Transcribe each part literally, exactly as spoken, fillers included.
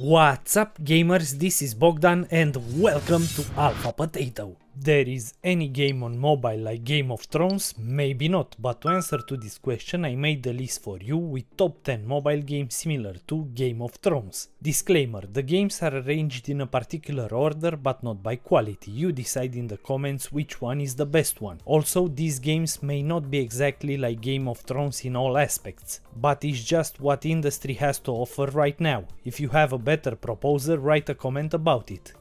What's up gamers, this is Bogdan and welcome to Alpha Potato. There is any game on mobile like Game of Thrones? Maybe not, but to answer to this question I made a list for you with top ten mobile games similar to Game of Thrones. Disclaimer, the games are arranged in a particular order but not by quality, you decide in the comments which one is the best one. Also, these games may not be exactly like Game of Thrones in all aspects, but it's just what industry has to offer right now. If you have a better proposal, write a comment about it.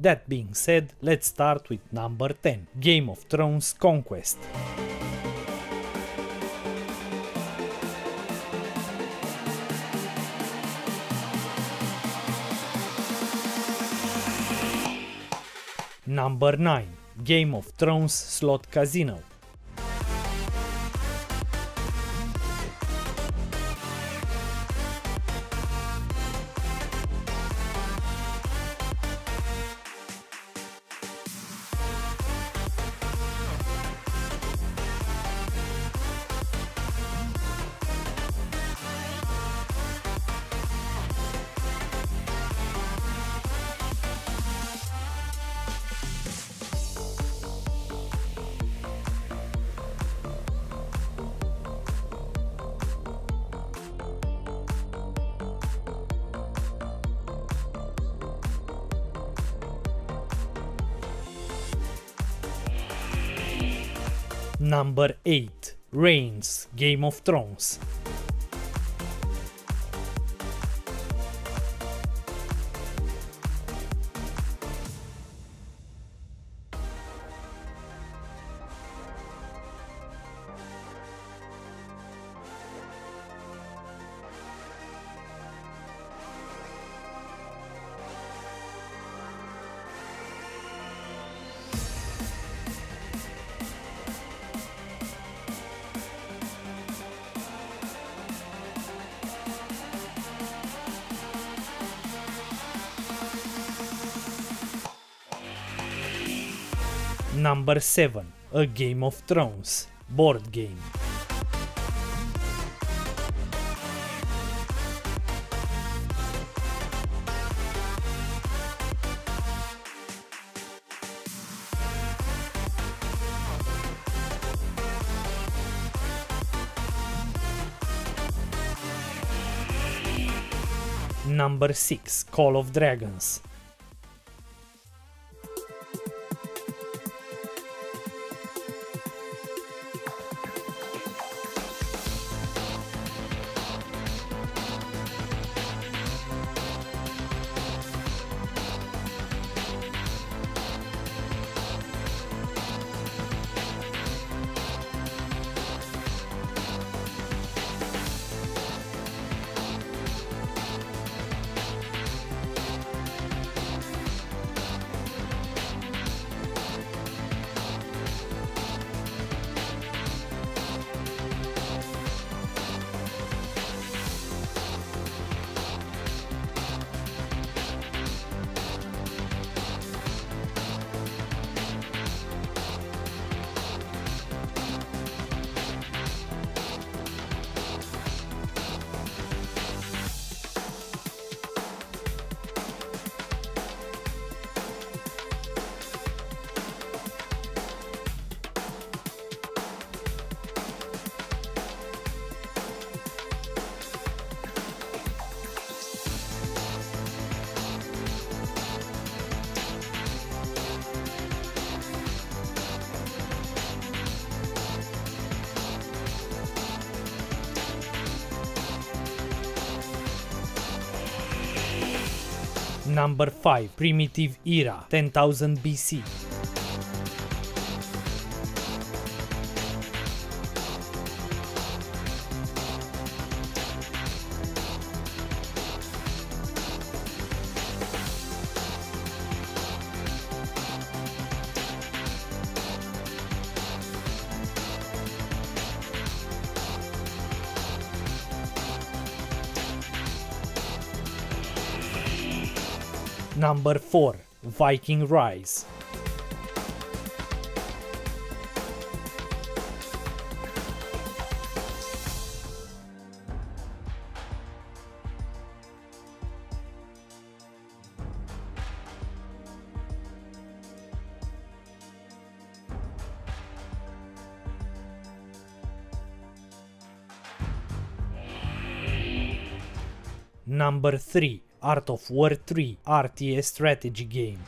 That being said, let's start with number ten, Game of Thrones Conquest. Number nine, Game of Thrones Slot Casino. Number eight, Reigns, Game of Thrones. Number seven, A Game of Thrones, board game. Number six, Call of Dragons. Number five, Primitive Era, ten thousand B C. Number four, Viking Rise. Number trei, Art of War trei, R T S strategy game.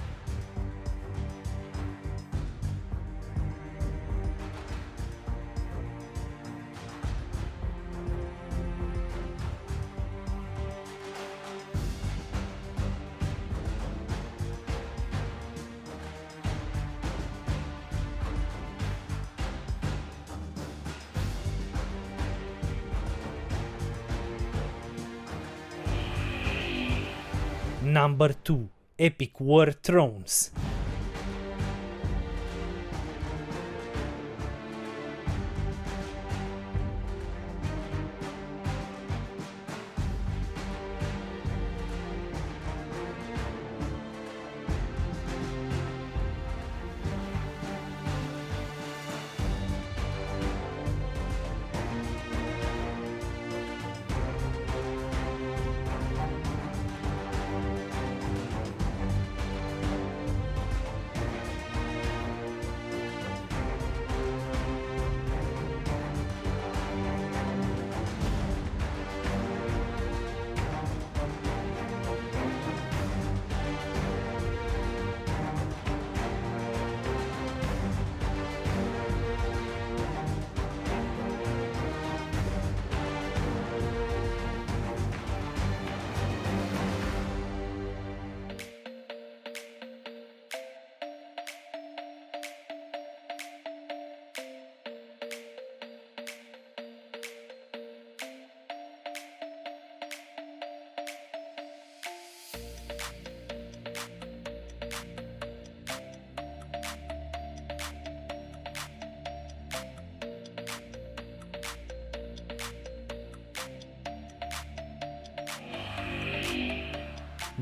Number doi, Epic War: Thrones.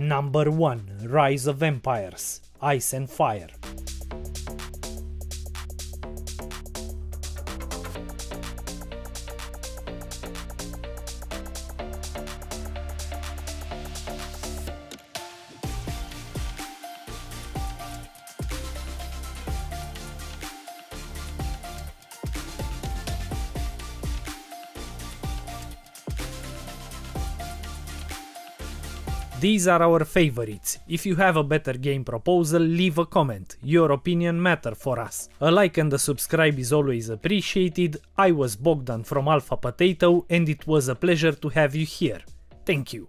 Number unu, Rise of Empires, Ice and Fire. These are our favorites. If you have a better game proposal, leave a comment. Your opinion matter for us. A like and a subscribe is always appreciated. I was Bogdan from Alpha Potato and it was a pleasure to have you here. Thank you.